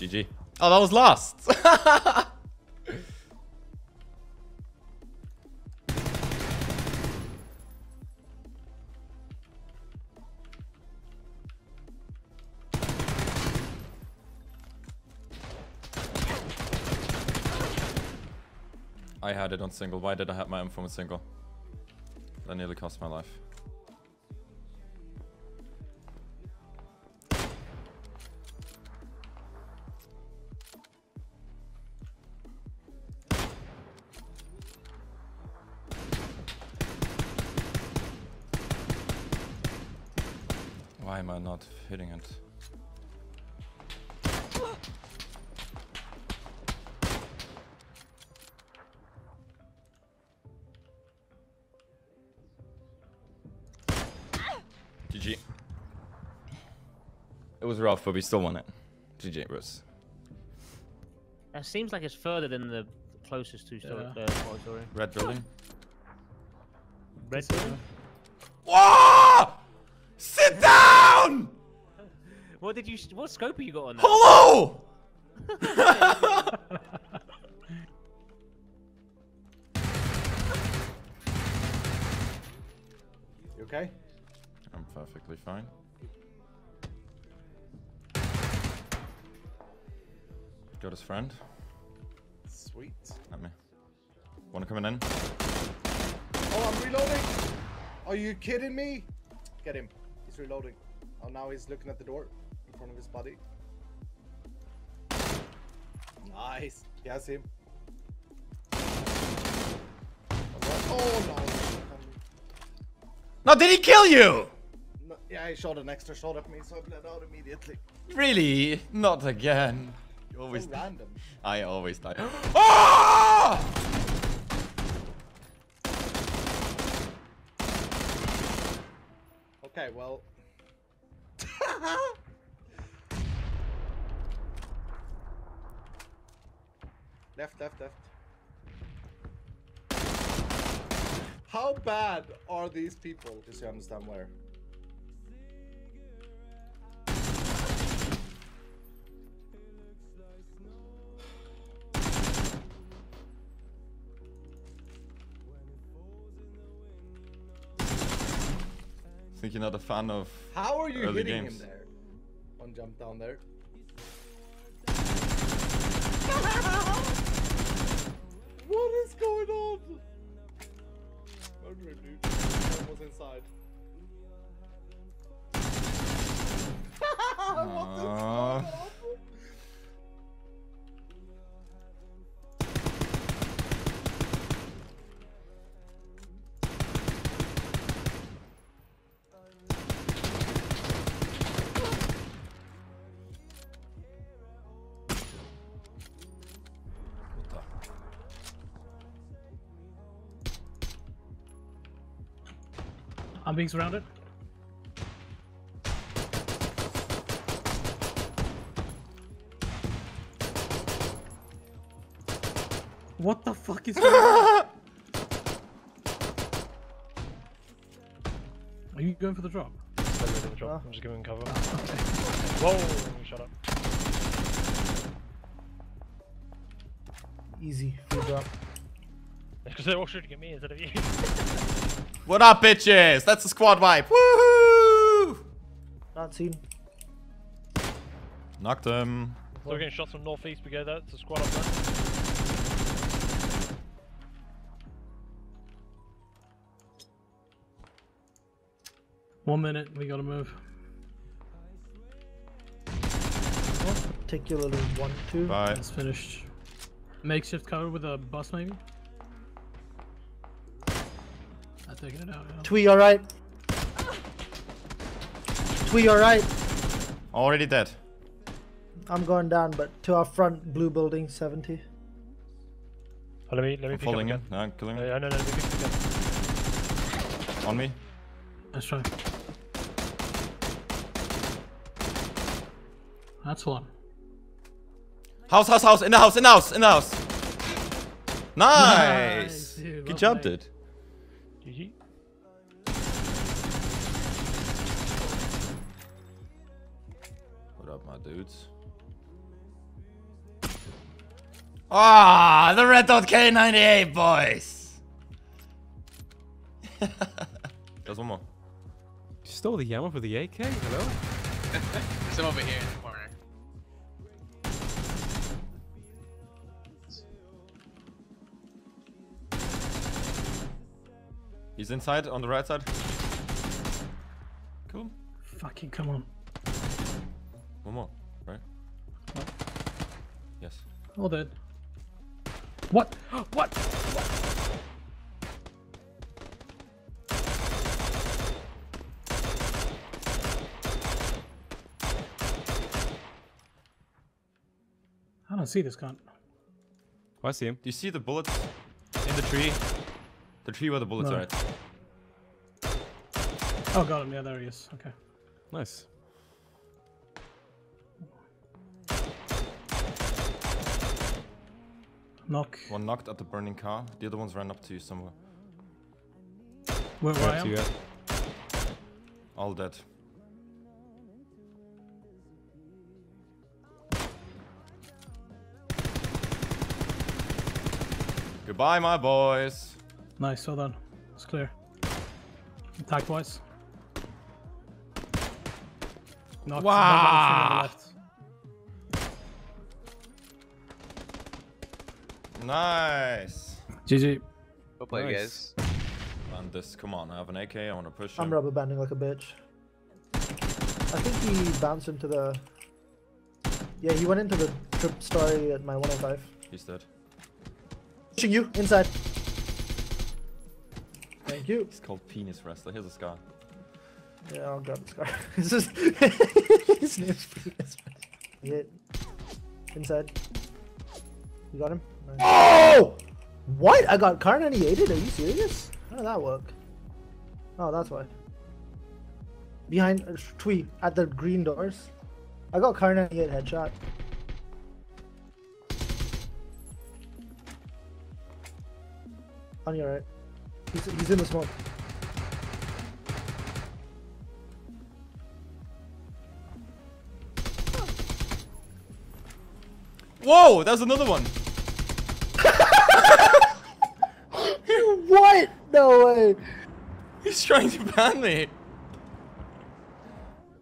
GG. Oh, that was last. I had it on single. Why did I have my M4 on single? That nearly cost my life. Why am I not hitting it? GG. It was rough, but we still won it. GG, bros. That seems like it's further than the closest two-story. Yeah. Red building. Red building? Whoa! Sit down! What did you... What scope have you got on that? Hello! You okay? I'm perfectly fine. Got his friend. Sweet. At me. Wanna come in? Oh, I'm reloading! Are you kidding me? Get him. He's reloading. Oh, now he's looking at the door in front of his body. Nice. He has him. Oh, no. Now, did he kill you? No, yeah, he shot an extra shot at me, so I bled out immediately. Really? Not again. You always so random. I always die. Oh! Okay, well. Left. How bad are these people? Just so you understand where. I think you're not a fan of how are you early hitting games. Him there? One jump down there. What is going on? Murderer, dude. Almost inside. What is going on? I'm being surrounded. What the fuck is going on? Are you going for the drop? I'm going for the drop. I'm just giving cover. Okay. Whoa! Shut up. Easy. Full drop. That's because they're all shooting at me instead of you. What up, bitches? That's a squad wipe. Woohoo! Not seen. Knocked him. So we're getting shots from northeast. We go there. It's a squad up there. One minute. We gotta move. Not particularly 1-2. Bye. It's finished. Makeshift cover with a bus, maybe. Taking it out, yeah. Twee, alright. Twee, alright. Already dead. I'm going down, but to our front, blue building, 70. Oh, let me pick him again. No, I'm killing him. No, let me pick him again. On me. Let's try. That's one. House. In the house. Nice. Dude, good job, dude. GG. What up, my dudes? Ah, the red dot K98 boys. There's one more. You stole the Yammer for the AK? Hello? There's some over here in the corner. He's inside, on the right side. Come on. Fucking come on. One more, right? No. Yes. All dead. What? What? I don't see this cunt. Oh, I see him. Do you see the bullets in the tree? The tree where the bullets are at. Oh, got him. Yeah, there he is. Okay. Nice. Knock. One knocked at the burning car. The other one's ran up to you somewhere. Where I am? All dead. Goodbye, my boys. Nice, well done. It's clear. Attack boys. Knocked. Wow. Nice. GG. Good play, nice. Guys. And this, come on, I have an AK, I want to push him. I'm rubber banding like a bitch. I think he bounced into the... Yeah, he went into the trip story at my 105. He's dead. Pushing you, inside. Thank you. It's called Penis Wrestler, here's a scar. Yeah, I'll grab the scar. This is... His name's Penis Wrestler. Yeah. Inside. You got him? Nice. Oh! What? I got Kar98'd? Are you serious? How did that work? Oh, that's why. Behind Twee at the green doors. I got Kar98 headshot. On your right. He's in the smoke. Whoa! That's another one! What? No way! He's trying to ban me!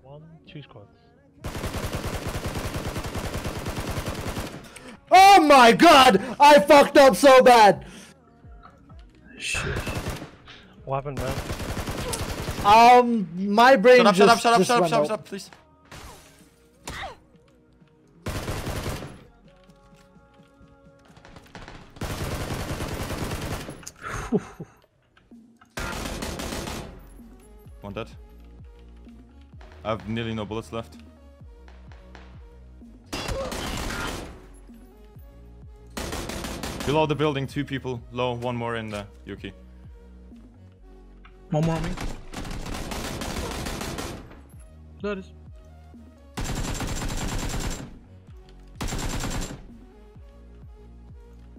One, two squads. Oh my god! I fucked up so bad! Shit. What happened, man? My brain just... Shut up, please. One dead. I have nearly no bullets left. Below the building, two people. Low, one more in there, Yuki. One more on me. There it is.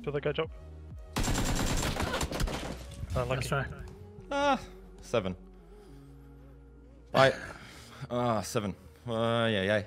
Did that guy jump? Let's try. Ah, 7. Bye. Ah, 7. Yeah.